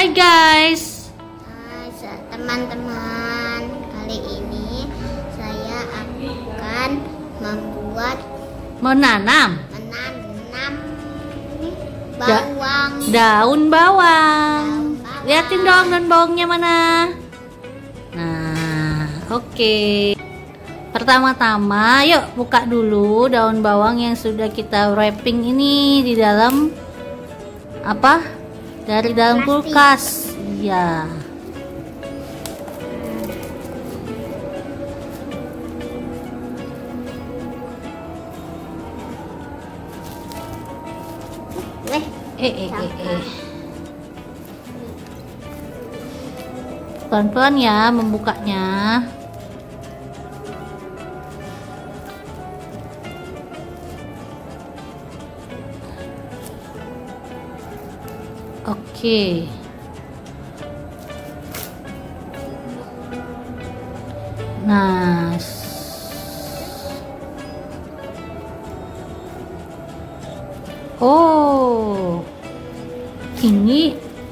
Hai guys. Hai teman-teman, kali ini saya akan membuat menanam bawang. Daun bawang. Liatin dong daun bawangnya mana. Nah, oke. Pertama-tama yuk buka dulu daun bawang yang sudah kita wrapping ini di dalam apa? Dari dalam kulkas, ya. Pelan-pelan ya membukanya. Oke. Nah. Oh.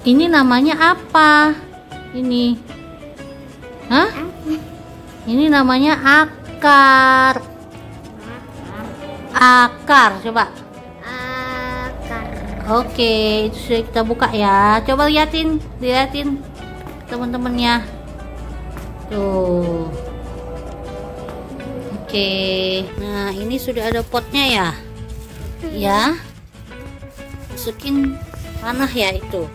Ini namanya apa? Ini. Hah? Ini namanya akar. Akar, coba. Oke, itu sudah kita buka ya. Coba liatin teman-temannya. Tuh. Oke. Nah, ini sudah ada potnya ya. Ya. Masukin tanah ya itu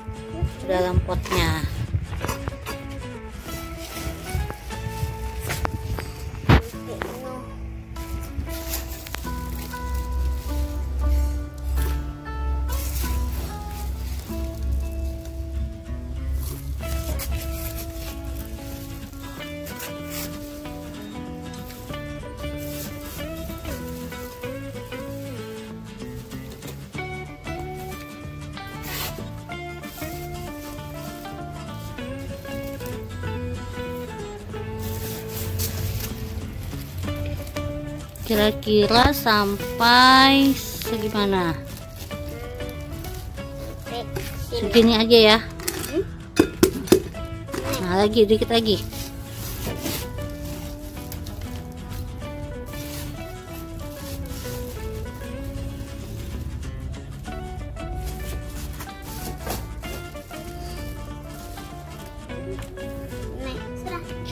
dalam potnya. Kira-kira sampai segimana? Segini aja ya. Nah, lagi dikit lagi.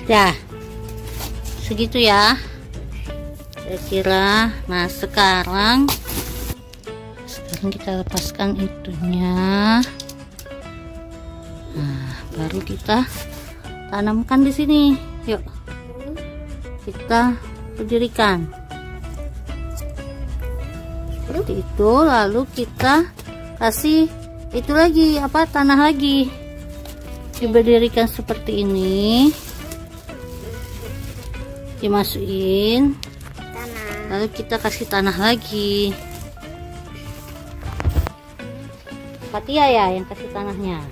Sudah. Segitu ya. Kira-kira. Nah, sekarang kita lepaskan itunya. Nah, baru kita tanamkan di sini. Yuk, kita berdirikan seperti itu. Lalu kita kasih itu lagi, apa, tanah lagi, diberdirikan seperti ini, dimasukin. Lalu kita kasih tanah lagi. Fatia ya yang kasih tanahnya.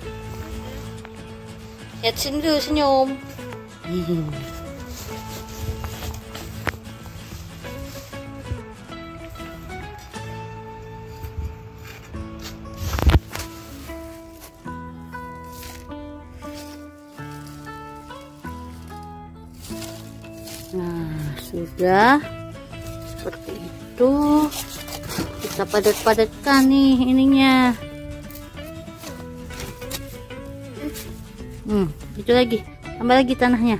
Lihat sini dulu, senyum. Nah, sudah. Seperti itu kita padat-padatkan nih ininya. Itu lagi, tambah lagi tanahnya.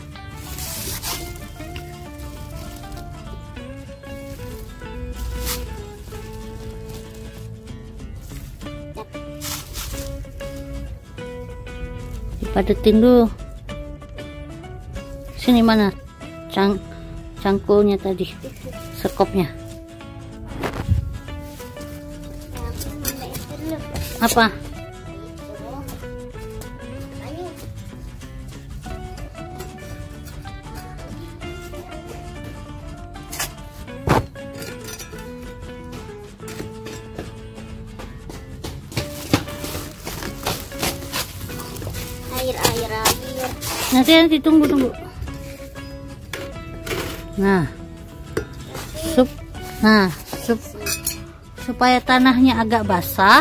Dipadetin dulu. Sini mana? Cangkulnya tadi, sekopnya apa? Air nanti tunggu. Nah, supaya tanahnya agak basah,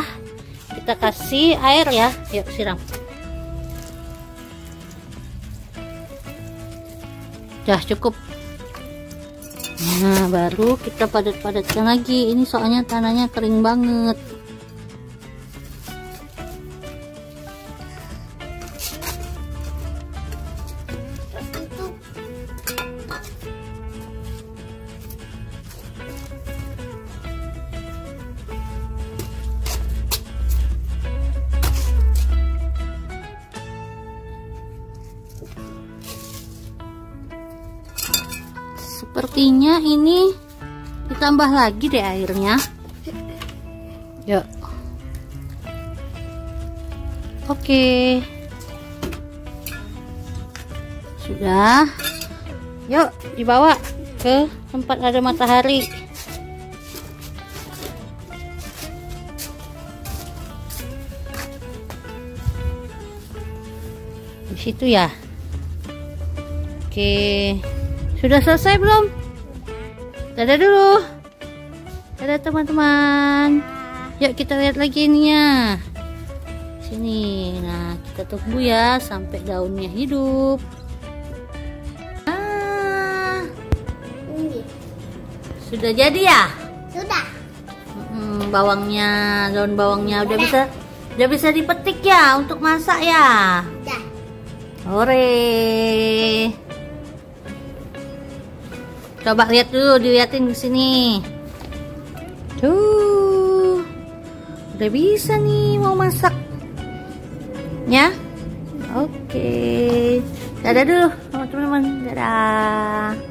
kita kasih air ya. Yuk, siram. Udah cukup. Nah, baru kita padat-padatkan lagi. Ini soalnya tanahnya kering banget. Sepertinya ini ditambah lagi deh airnya. Yuk. Oke. Sudah. Yuk, dibawa ke tempat ada matahari. Di situ ya. Oke. Sudah selesai belum? Dadah dulu. Dadah teman-teman. Yuk kita lihat lagi ininya. Sini. Nah, kita tunggu ya sampai daunnya hidup. Ah. Sudah jadi ya? Sudah. Bawangnya, daun bawangnya udah bisa. Udah bisa dipetik ya untuk masak ya? Sudah. Hore. Coba lihat dulu, dilihatin ke sini. Tuh. Udah bisa nih mau masak. Ya? Oke. Dadah dulu, teman-teman. Dadah.